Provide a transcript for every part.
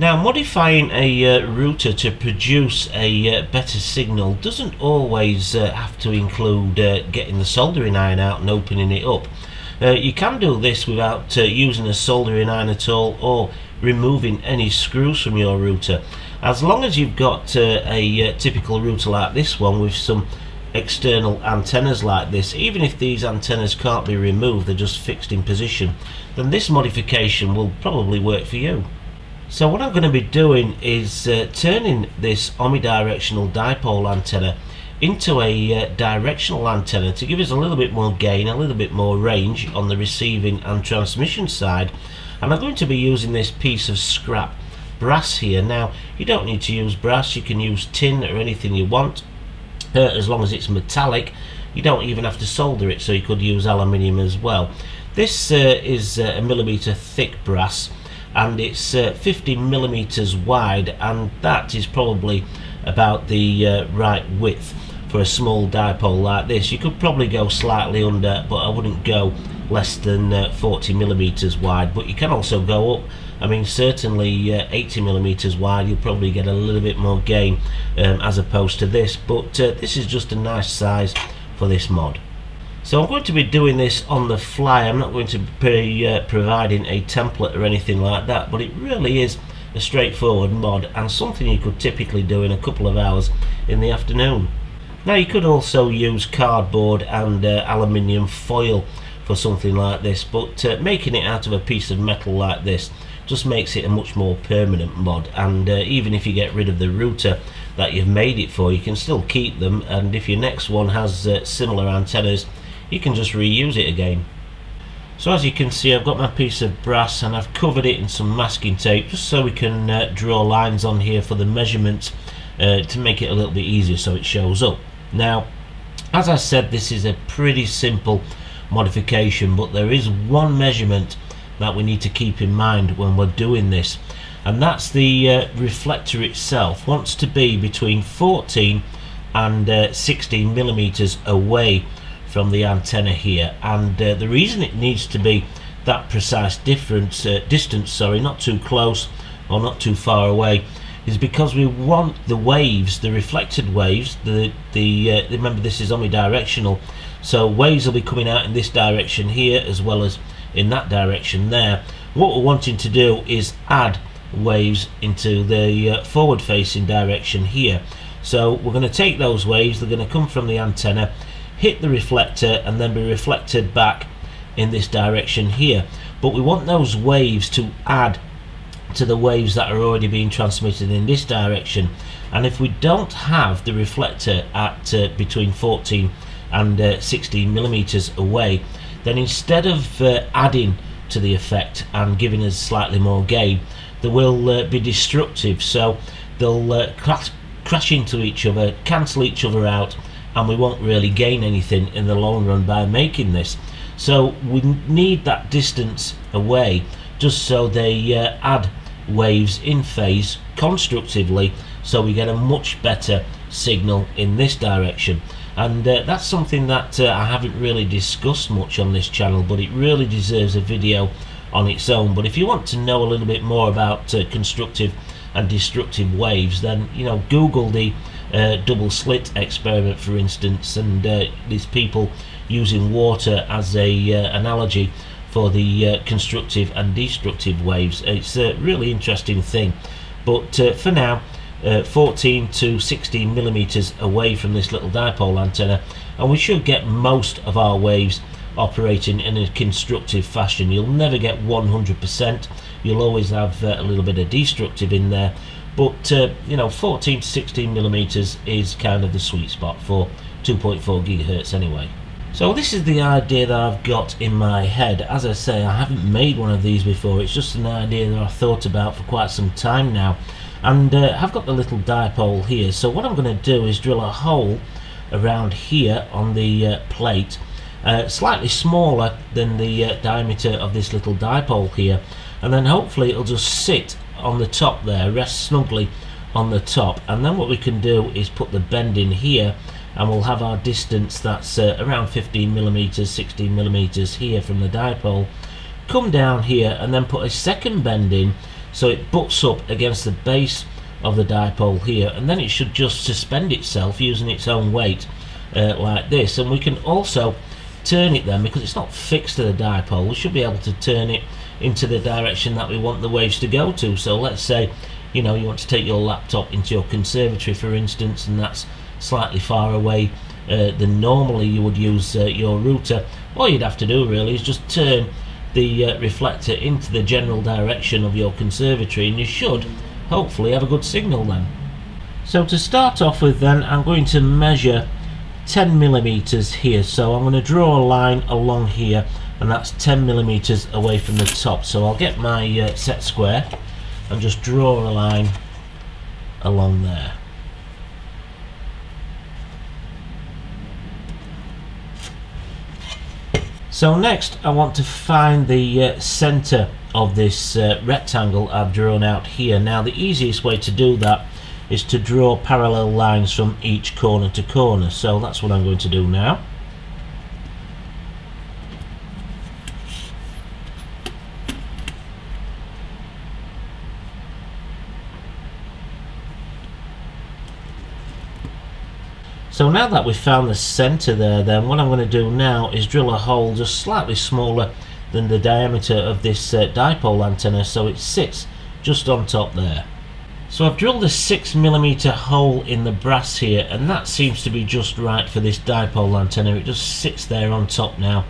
Now, modifying a router to produce a better signal doesn't always have to include getting the soldering iron out and opening it up. You can do this without using a soldering iron at all, or removing any screws from your router. As long as you've got a typical router like this one with some external antennas like this, even if these antennas can't be removed, they're just fixed in position, then this modification will probably work for you. So what I'm going to be doing is turning this omnidirectional dipole antenna into a directional antenna to give us a little bit more gain, a little bit more range on the receiving and transmission side. And I'm going to be using this piece of scrap brass here. Now, you don't need to use brass, you can use tin or anything you want, as long as it's metallic. You don't even have to solder it, so you could use aluminium as well. This is a millimetre thick brass, and it's 50 millimeters wide, and that is probably about the right width for a small dipole like this. You could probably go slightly under, but I wouldn't go less than 40 millimeters wide, but you can also go up. I mean, certainly 80 millimeters wide, you'll probably get a little bit more gain as opposed to this, but this is just a nice size for this mod. So I'm going to be doing this on the fly. I'm not going to be providing a template or anything like that, but it really is a straightforward mod and something you could typically do in a couple of hours in the afternoon. Now, you could also use cardboard and aluminium foil for something like this, but making it out of a piece of metal like this just makes it a much more permanent mod, and even if you get rid of the router that you've made it for, you can still keep them, and if your next one has similar antennas, you can just reuse it again. So as you can see, I've got my piece of brass and I've covered it in some masking tape just so we can draw lines on here for the measurements to make it a little bit easier so it shows up. Now, as I said, this is a pretty simple modification, but there is one measurement that we need to keep in mind when we're doing this, and that's the reflector itself wants to be between 14 and 16 millimeters away from the antenna here, and the reason it needs to be that precise distance, sorry, not too close or not too far away, is because we want the waves, the reflected waves, remember this is omnidirectional, so waves will be coming out in this direction here as well as in that direction there. What we're wanting to do is add waves into the forward facing direction here, so we're going to take those waves, they're going to come from the antenna, hit the reflector and then be reflected back in this direction here, but we want those waves to add to the waves that are already being transmitted in this direction. And if we don't have the reflector at between 14 and 16 millimeters away, then instead of adding to the effect and giving us slightly more gain, they will be destructive, so they'll crash into each other, cancel each other out, and we won't really gain anything in the long run by making this. So we need that distance away just so they add waves in phase constructively, so we get a much better signal in this direction. And that's something that I haven't really discussed much on this channel, but it really deserves a video on its own. But if you want to know a little bit more about constructive and destructive waves, then, you know, Google the double slit experiment, for instance, and these people using water as a analogy for the constructive and destructive waves. It's a really interesting thing, but for now, 14 to 16 millimeters away from this little dipole antenna, and we should get most of our waves operating in a constructive fashion. You'll never get 100%, you'll always have a little bit of destructive in there, but you know, 14 to 16 millimeters is kind of the sweet spot for 2.4 gigahertz anyway. So this is the idea that I've got in my head. As I say, I haven't made one of these before, it's just an idea that I've thought about for quite some time now, and I've got the little dipole here. So what I'm going to do is drill a hole around here on the plate, slightly smaller than the diameter of this little dipole here, and then hopefully it'll just sit on the top there, rest snugly on the top, and then what we can do is put the bend in here, and we'll have our distance that's around 15 millimeters, 16 millimeters here from the dipole, come down here and then put a second bend in so it butts up against the base of the dipole here, and then it should just suspend itself using its own weight like this. And we can also turn it then, because it's not fixed to the dipole, we should be able to turn it into the direction that we want the waves to go to. So let's say, you know, you want to take your laptop into your conservatory, for instance, and that's slightly far away than normally you would use your router. All you'd have to do really is just turn the reflector into the general direction of your conservatory, and you should hopefully have a good signal then. So to start off with then, I'm going to measure 10 millimeters here, so I'm going to draw a line along here, and that's 10 millimeters away from the top. So I'll get my set square and just draw a line along there. So next I want to find the center of this rectangle I've drawn out here. Now the easiest way to do that is to draw parallel lines from each corner to corner, so that's what I'm going to do now. So now that we've found the center there, then what I'm going to do now is drill a hole just slightly smaller than the diameter of this dipole antenna, so it sits just on top there. So I've drilled a 6 millimeter hole in the brass here, and that seems to be just right for this dipole antenna. It just sits there on top now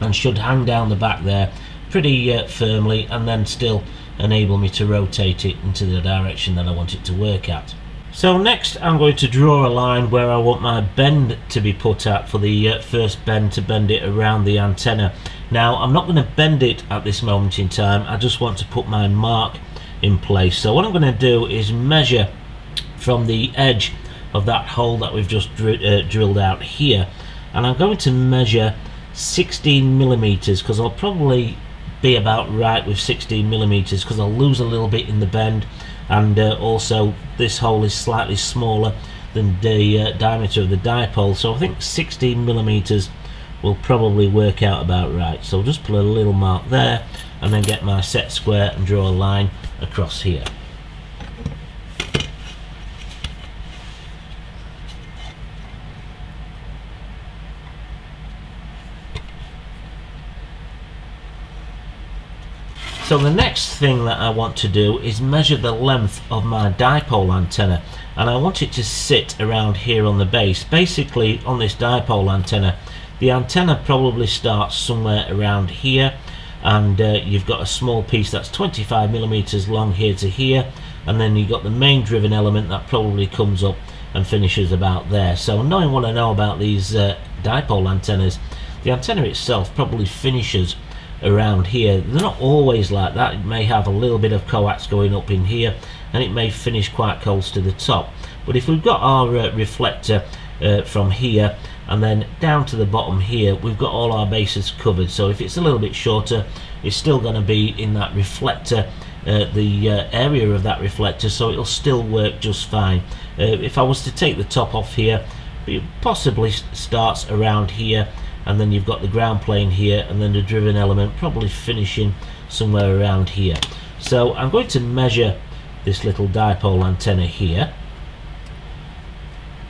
and should hang down the back there pretty firmly, and then still enable me to rotate it into the direction that I want it to work at. So next I'm going to draw a line where I want my bend to be put at for the first bend, to bend it around the antenna. Now I'm not going to bend it at this moment in time, I just want to put my mark in place. So what I'm going to do is measure from the edge of that hole that we've just drilled out here, and I'm going to measure 16 millimeters because I'll probably be about right with 16 millimeters because I'll lose a little bit in the bend, and also this hole is slightly smaller than the diameter of the dipole, so I think 16 millimeters will probably work out about right. So I'll just put a little mark there and then get my set square and draw a line across here. So the next thing that I want to do is measure the length of my dipole antenna, and I want it to sit around here on the base. Basically on this dipole antenna, the antenna probably starts somewhere around here, and you've got a small piece that's 25 millimeters long here to here, and then you've got the main driven element that probably comes up and finishes about there. So knowing what I know about these dipole antennas, the antenna itself probably finishes around here. They're not always like that, it may have a little bit of coax going up in here, and it may finish quite close to the top. But if we've got our reflector from here and then down to the bottom here, we've got all our bases covered. So if it's a little bit shorter, it's still going to be in that reflector, the area of that reflector, so it'll still work just fine. If I was to take the top off here, it possibly starts around here, and then you've got the ground plane here, and then the driven element probably finishing somewhere around here. So I'm going to measure this little dipole antenna here,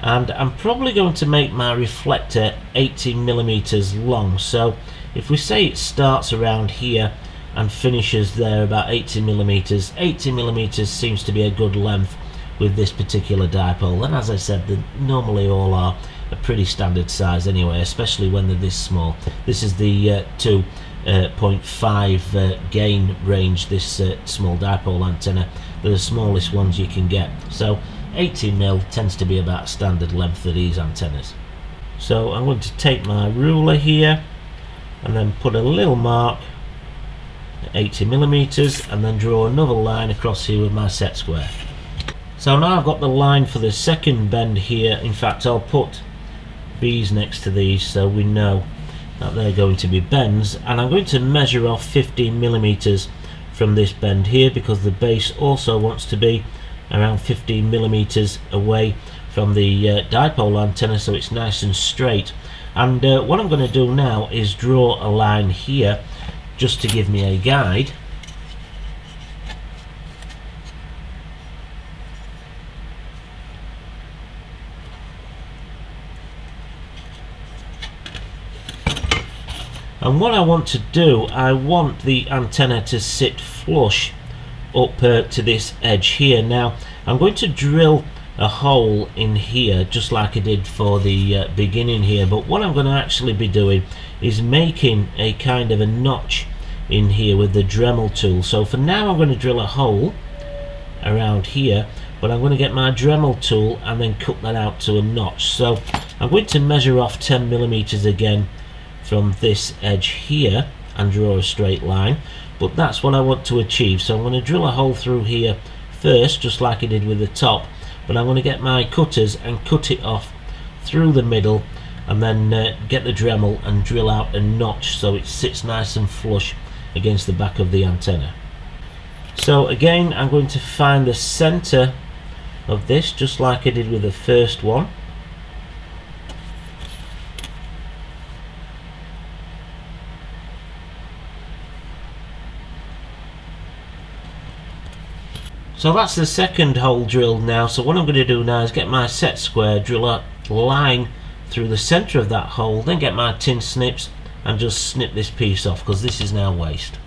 and I'm probably going to make my reflector 80 millimeters long. So if we say it starts around here and finishes there about 80 millimeters, 80 millimeters seems to be a good length with this particular dipole, and as I said, they normally all are a pretty standard size anyway, especially when they're this small. This is the 2.5 gain range, this small dipole antenna. They're the smallest ones you can get, so 80 mil tends to be about standard length of these antennas. So I'm going to take my ruler here and then put a little mark at 80 millimeters, and then draw another line across here with my set square. So now I've got the line for the second bend here. In fact, I'll put B's next to these so we know that they're going to be bends, and I'm going to measure off 15 millimeters from this bend here, because the base also wants to be around 15 millimeters away from the dipole antenna, so it's nice and straight. And what I'm going to do now is draw a line here just to give me a guide, And what I want to do, I want the antenna to sit flush up to this edge here. Now I'm going to drill a hole in here just like I did for the beginning here, but what I'm going to actually be doing is making a kind of a notch in here with the Dremel tool. So for now I'm going to drill a hole around here, but I'm going to get my Dremel tool and then cut that out to a notch. So I'm going to measure off 10mm again from this edge here and draw a straight line, but that's what I want to achieve. So I'm going to drill a hole through here first just like I did with the top, but I'm going to get my cutters and cut it off through the middle and then get the Dremel and drill out a notch so it sits nice and flush against the back of the antenna. So again I'm going to find the center of this just like I did with the first one. So that's the second hole drilled now. So what I'm going to do now is get my set square, drill a line through the center of that hole, then get my tin snips and just snip this piece off because this is now waste.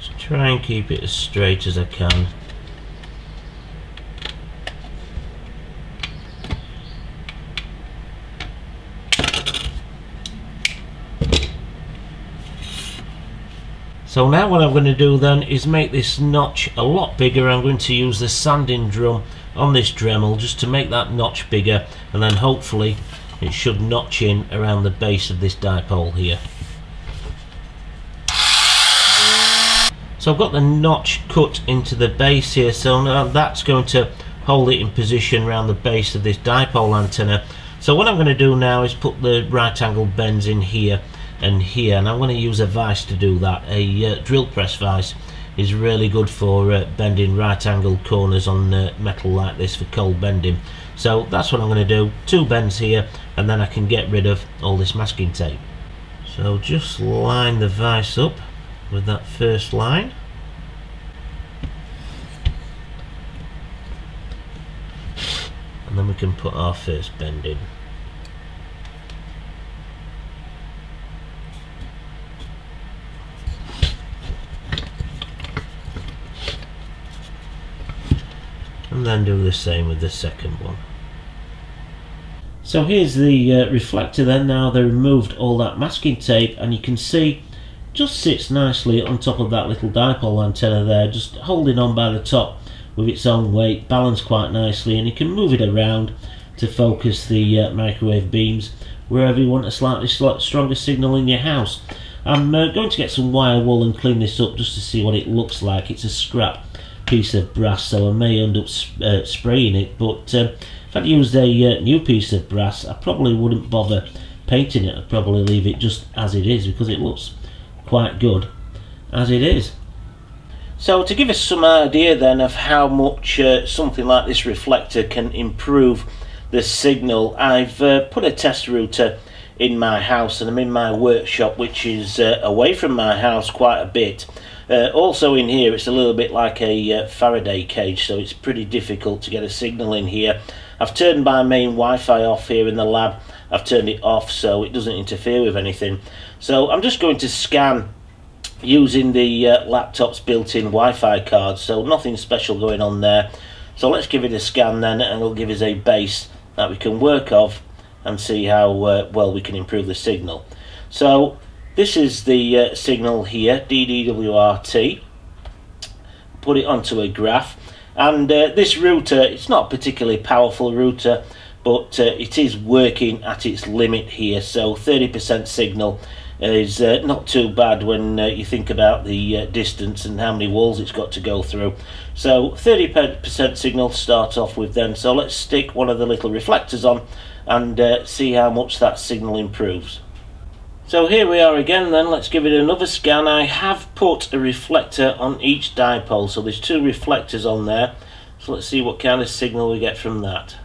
So try and keep it as straight as I can. So now what I'm going to do then is make this notch a lot bigger. I'm going to use the sanding drum on this Dremel just to make that notch bigger, and then hopefully it should notch in around the base of this dipole here. So I've got the notch cut into the base here, so now that's going to hold it in position around the base of this dipole antenna. So what I'm going to do now is put the right angle bends in here and here, and I'm going to use a vise to do that. A drill press vise is really good for bending right angle corners on metal like this for cold bending. So that's what I'm going to do, two bends here, and then I can get rid of all this masking tape. So just line the vise up with that first line. And then we can put our first bend in. And then do the same with the second one. So here's the reflector then. Now they removed all that masking tape, and you can see just sits nicely on top of that little dipole antenna there, just holding on by the top with its own weight, balanced quite nicely, and you can move it around to focus the microwave beams wherever you want a slightly stronger signal in your house. I'm going to get some wire wool and clean this up just to see what it looks like. It's a scrap piece of brass, so I may end up spraying it, but if I'd used a new piece of brass I probably wouldn't bother painting it. I'd probably leave it just as it is because it looks quite good as it is. So to give us some idea then of how much something like this reflector can improve the signal, I've put a test router in my house, and I'm in my workshop, which is away from my house quite a bit. Also in here it's a little bit like a Faraday cage, so it's pretty difficult to get a signal in here. I've turned my main Wi-Fi off here in the lab. I've turned it off so it doesn't interfere with anything. So I'm just going to scan using the laptop's built-in Wi-Fi card, so nothing special going on there. So let's give it a scan then, and it'll give us a base that we can work off and see how well we can improve the signal. So this is the signal here, DDWRT. Put it onto a graph, and this router, it's not a particularly powerful router, but it is working at its limit here. So 30% signal is not too bad when you think about the distance and how many walls it's got to go through. So 30% signal start off with then. So let's stick one of the little reflectors on and see how much that signal improves. So here we are again then, let's give it another scan. I have put a reflector on each dipole, so there's two reflectors on there. So let's see what kind of signal we get from that.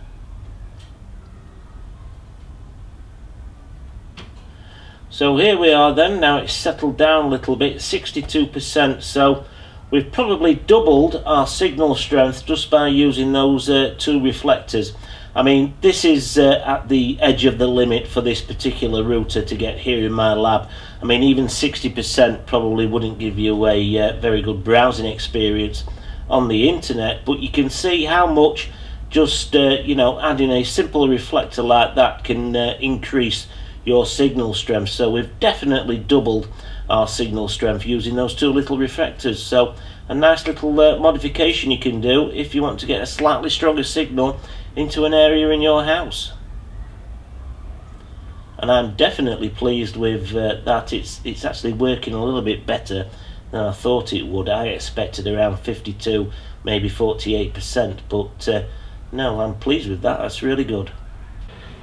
So here we are then, now it's settled down a little bit, 62%, so we've probably doubled our signal strength just by using those two reflectors. I mean, this is at the edge of the limit for this particular router to get here in my lab. I mean, even 60% probably wouldn't give you a very good browsing experience on the internet, but you can see how much just you know, adding a simple reflector like that can increase your signal strength. So we've definitely doubled our signal strength using those two little reflectors. So a nice little modification you can do if you want to get a slightly stronger signal into an area in your house. And I'm definitely pleased with that. It's actually working a little bit better than I thought it would. I expected around 52, maybe 48%, but no, I'm pleased with that. That's really good.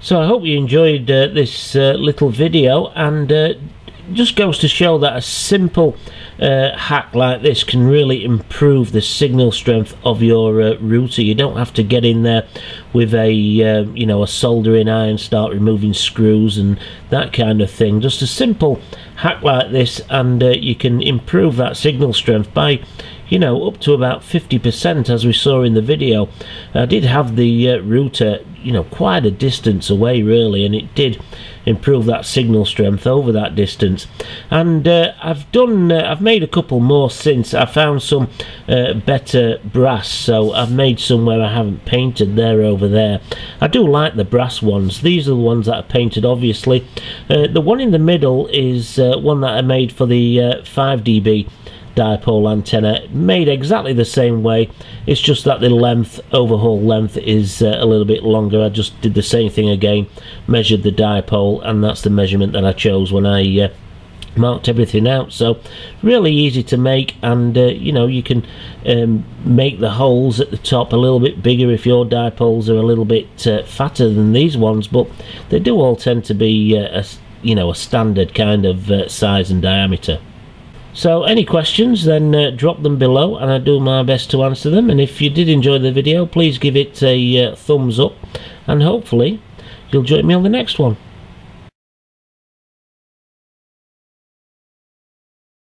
So I hope you enjoyed this little video, and just goes to show that a simple hack like this can really improve the signal strength of your router. You don't have to get in there with a you know, a soldering iron, start removing screws and that kind of thing. Just a simple hack like this, and you can improve that signal strength by, you know, up to about 50%, as we saw in the video. I did have the router, you know, quite a distance away really, and it did improve that signal strength over that distance. And I've made a couple more since. I found some better brass, so I've made some where I haven't painted. They're over there. I do like the brass ones. These are the ones that I painted, obviously. The one in the middle is one that I made for the 5 dB dipole antenna, made exactly the same way. It's just that the length, overhaul length, is a little bit longer. I just did the same thing again, measured the dipole, and that's the measurement that I chose when I marked everything out. So really easy to make, and you know, you can make the holes at the top a little bit bigger if your dipoles are a little bit fatter than these ones, but they do all tend to be you know, a standard kind of size and diameter. So any questions, then drop them below and I do my best to answer them. And if you did enjoy the video, please give it a thumbs up, and hopefully you'll join me on the next one.